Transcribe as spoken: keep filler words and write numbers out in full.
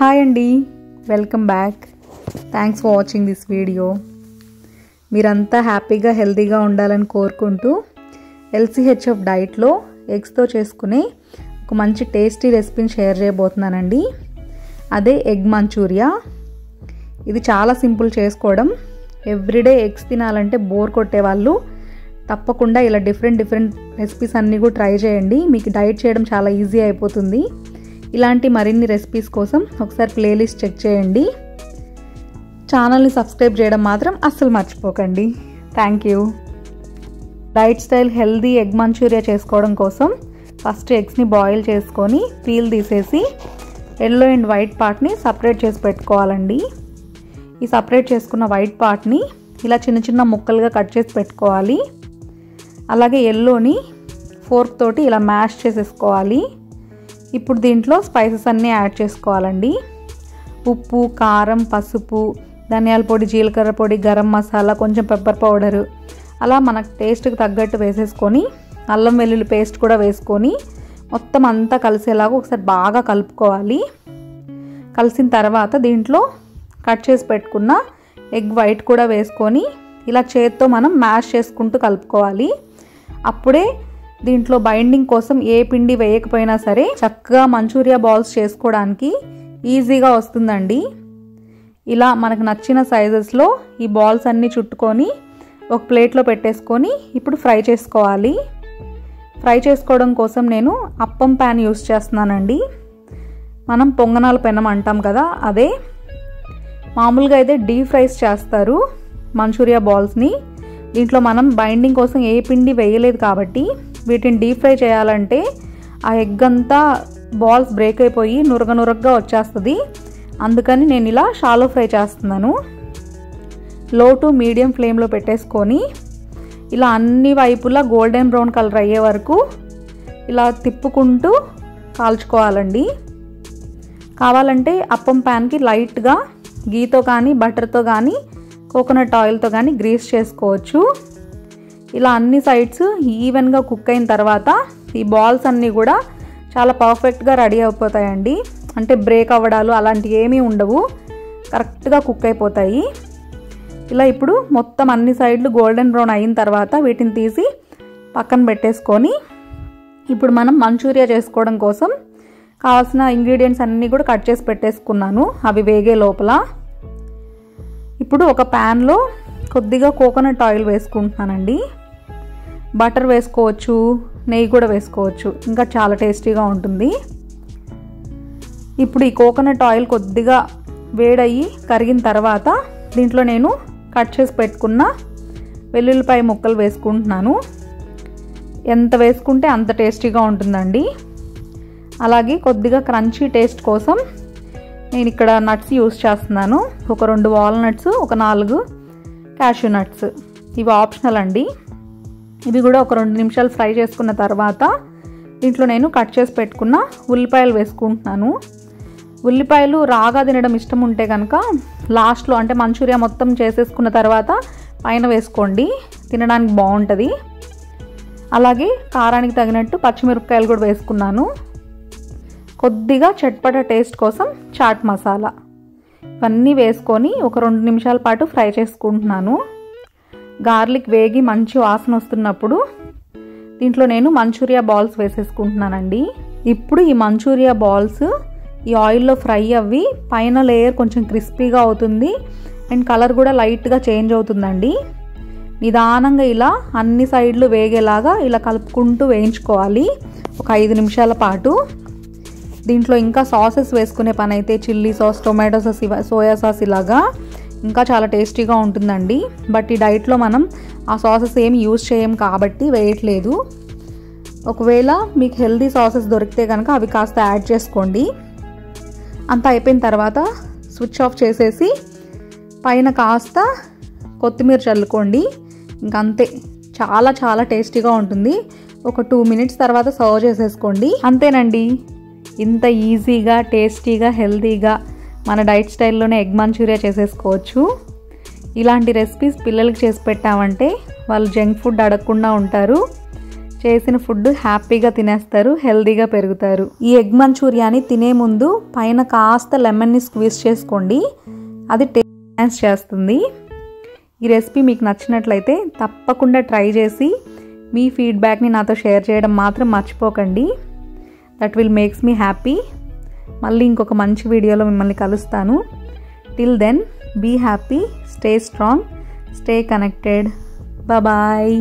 Hi అండి, welcome back. Thanks for watching this video. మీరంతా హ్యాపీగా హెల్తీగా ఉండాలని కోరుకుంటూ ఎల్సీహెచ్ఎఫ్ డైట్లో ఎగ్స్తో చేసుకునే ఒక మంచి టేస్టీ రెసిపీని షేర్ చేయబోతున్నానండి. అదే ఎగ్ మంచూరియా. ఇది చాలా సింపుల్ చేసుకోవడం. ఎవ్రీడే ఎగ్స్ తినాలంటే బోర్ కొట్టే వాళ్ళు తప్పకుండా ఇలా డిఫరెంట్ డిఫరెంట్ రెసిపీస్ అన్నీ కూడా ట్రై చేయండి. మీకు డైట్ చేయడం చాలా ఈజీ అయిపోతుంది. ఇలాంటి మరిన్ని రెసిపీస్ కోసం ఒకసారి ప్లేలిస్ట్ చెక్ చేయండి. ఛానల్ని సబ్స్క్రైబ్ చేయడం మాత్రం అస్సలు మర్చిపోకండి. Thank you. Diet style healthy egg Manchuria చేసుకోవడం కోసం ఫస్ట్ ఎగ్స్ని బాయిల్ చేసుకొని పీల్ తీసేసి ఎల్లో అండ్ వైట్ పార్ట్ని సపరేట్ చేసి పెట్టుకోవాలండి. ఈ సపరేట్ చేసుకున్న వైట్ పార్ట్ని ఇలా చిన్న చిన్న ముక్కలుగా కట్ చేసి పెట్టుకోవాలి. అలాగే ఎల్లోని ఫోర్క్ తోటి ఇలా మ్యాష్ చేసేసుకోవాలి. ఇప్పుడు దీంట్లో స్పైసెస్ అన్నీ యాడ్ చేసుకోవాలండి. ఉప్పు, కారం, పసుపు, ధనియాల పొడి, జీలకర్ర పొడి, గరం మసాలా, కొంచెం పెప్పర్ పౌడరు, అలా మనకు టేస్ట్కి తగ్గట్టు వేసేసుకొని అల్లం వెల్లుల్లి పేస్ట్ కూడా వేసుకొని మొత్తం అంతా కలిసేలాగా ఒకసారి బాగా కలుపుకోవాలి. కలిసిన తర్వాత దీంట్లో కట్ చేసి పెట్టుకున్న ఎగ్ వైట్ కూడా వేసుకొని ఇలా చేత్తో మనం మ్యాష్ చేసుకుంటూ కలుపుకోవాలి. అప్పుడే దీంట్లో బైండింగ్ కోసం ఏ పిండి వేయకపోయినా సరే చక్కగా మంచూరియా బాల్స్ చేసుకోవడానికి ఈజీగా వస్తుందండి. ఇలా మనకు నచ్చిన సైజెస్లో ఈ బాల్స్ అన్నీ చుట్టుకొని ఒక ప్లేట్లో పెట్టేసుకొని ఇప్పుడు ఫ్రై చేసుకోవాలి. ఫ్రై చేసుకోవడం కోసం నేను అప్పం ప్యాన్ యూస్ చేస్తున్నానండి. మనం పొంగనాల పెనం అంటాం కదా, అదే. మామూలుగా అయితే డీప్ ఫ్రైస్ చేస్తారు మంచూరియా బాల్స్ని. దీంట్లో మనం బైండింగ్ కోసం ఏ పిండి వేయలేదు కాబట్టి వీటిని డీప్ ఫ్రై చేయాలంటే ఆ ఎగ్ అంతా బాల్స్ బ్రేక్ అయిపోయి నురగ నురగగా వచ్చేస్తుంది. అందుకని నేను ఇలా షాలో ఫ్రై చేస్తున్నాను. లో టు మీడియం ఫ్లేమ్లో పెట్టేసుకొని ఇలా అన్ని వైపులా గోల్డెన్ బ్రౌన్ కలర్ అయ్యే వరకు ఇలా తిప్పుకుంటూ కాల్చుకోవాలండి. కావాలంటే అప్పం ప్యాన్కి లైట్గా గీతో కానీ బటర్తో కానీ కోకోనట్ ఆయిల్తో కానీ గ్రీస్ చేసుకోవచ్చు. ఇలా అన్ని సైడ్స్ ఈవెన్గా కుక్ అయిన తర్వాత ఈ బాల్స్ అన్నీ కూడా చాలా పర్ఫెక్ట్గా రెడీ అయిపోతాయండి. అంటే బ్రేక్ అవ్వడాలు అలాంటివి ఏమీ ఉండవు, కరెక్ట్గా కుక్ అయిపోతాయి. ఇలా ఇప్పుడు మొత్తం అన్ని సైడ్లు గోల్డెన్ బ్రౌన్ అయిన తర్వాత వీటిని తీసి పక్కన పెట్టేసుకొని ఇప్పుడు మనం మంచూరియా చేసుకోవడం కోసం కావాల్సిన ఇంగ్రీడియంట్స్ అన్నీ కూడా కట్ చేసి పెట్టేసుకున్నాను అవి వేగే లోపల. ఇప్పుడు ఒక ప్యాన్లో కొద్దిగా కోకోనట్ ఆయిల్ వేసుకుంటున్నానండి. బటర్ వేసుకోవచ్చు, నెయ్యి కూడా వేసుకోవచ్చు, ఇంకా చాలా టేస్టీగా ఉంటుంది. ఇప్పుడు ఈ కోకోనట్ ఆయిల్ కొద్దిగా వేడయ్యి కరిగిన తర్వాత దీంట్లో నేను కట్ చేసి పెట్టుకున్న వెల్లుల్లిపాయ ముక్కలు వేసుకుంటున్నాను. ఎంత వేసుకుంటే అంత టేస్టీగా ఉంటుందండి. అలాగే కొద్దిగా క్రంచీ టేస్ట్ కోసం నేను ఇక్కడ నట్స్ యూస్ చేస్తున్నాను. ఒక రెండు వాల్నట్స్, ఒక నాలుగు క్యాష్యూ నట్స్. ఇవి ఆప్షనల్ అండి. ఇవి కూడా ఒక రెండు నిమిషాలు ఫ్రై చేసుకున్న తర్వాత దీంట్లో నేను కట్ చేసి పెట్టుకున్న ఉల్లిపాయలు వేసుకుంటున్నాను. ఉల్లిపాయలు రాగా తినడం ఇష్టం ఉంటే కనుక లాస్ట్లో, అంటే మంచూరియా మొత్తం చేసేసుకున్న తర్వాత పైన వేసుకోండి, తినడానికి బాగుంటుంది. అలాగే కారానికి తగినట్టు పచ్చిమిరపకాయలు కూడా వేసుకున్నాను. కొద్దిగా చట్పట టేస్ట్ కోసం చాట్ మసాలా. ఇవన్నీ వేసుకొని ఒక రెండు నిమిషాల పాటు ఫ్రై చేసుకుంటున్నాను. గార్లిక్ వేగి మంచి వాసన వస్తున్నప్పుడు దీంట్లో నేను మంచూరియా బాల్స్ వేసేసుకుంటున్నానండి. ఇప్పుడు ఈ మంచూరియా బాల్స్ ఈ ఆయిల్లో ఫ్రై అవ్వి పైన లేయర్ కొంచెం క్రిస్పీగా అవుతుంది అండ్ కలర్ కూడా లైట్గా చేంజ్ అవుతుందండి. నిదానంగా ఇలా అన్ని సైడ్లు వేగేలాగా ఇలా కలుపుకుంటూ వేయించుకోవాలి ఒక ఐదు నిమిషాల పాటు. దీంట్లో ఇంకా సాసెస్ వేసుకునే పని అయితే chilli sauce, tomato sauce, soya sauce, ఇలాగా ఇంకా చాలా టేస్టీగా ఉంటుందండి. బట్ ఈ డైట్లో మనం ఆ సాసెస్ ఏమి యూజ్ చేయం కాబట్టి వేయట్లేదు. ఒకవేళ మీకు హెల్దీ సాసెస్ దొరికితే కనుక అవి కాస్త యాడ్ చేసుకోండి. అంతా అయిపోయిన తర్వాత స్విచ్ ఆఫ్ చేసేసి పైన కాస్త కొత్తిమీర చల్లుకోండి. ఇంకంతే, చాలా చాలా టేస్టీగా ఉంటుంది. ఒక టూ మినిట్స్ తర్వాత సర్వ్ చేసేసుకోండి. అంతేనండి, ఇంత ఈజీగా టేస్టీగా హెల్తీగా మన డైట్ స్టైల్లోనే ఎగ్ మంచూరియా చేసేసుకోవచ్చు. ఇలాంటి రెసిపీస్ పిల్లలకి చేసి పెట్టామంటే వాళ్ళు జంక్ ఫుడ్ అడగకుండా ఉంటారు. చేసిన ఫుడ్ హ్యాపీగా తినేస్తారు, హెల్తీగా పెరుగుతారు. ఈ ఎగ్ మంచూరియాని తినే ముందు పైన కాస్త లెమన్ ని స్క్వీజ్ చేసుకోండి, అది టేస్ట్ ఎన్హాన్స్ చేస్తుంది. ఈ రెసిపీ మీకు నచ్చినట్లయితే తప్పకుండా ట్రై చేసి మీ ఫీడ్బ్యాక్ ని నాతో షేర్ చేయడం మాత్రం మర్చిపోకండి. That will makes me happy. మళ్ళీ ఇంకొక మంచి వీడియోలో మిమ్మల్ని కలుస్తాను. Till then, be happy, stay strong, stay connected. Bye.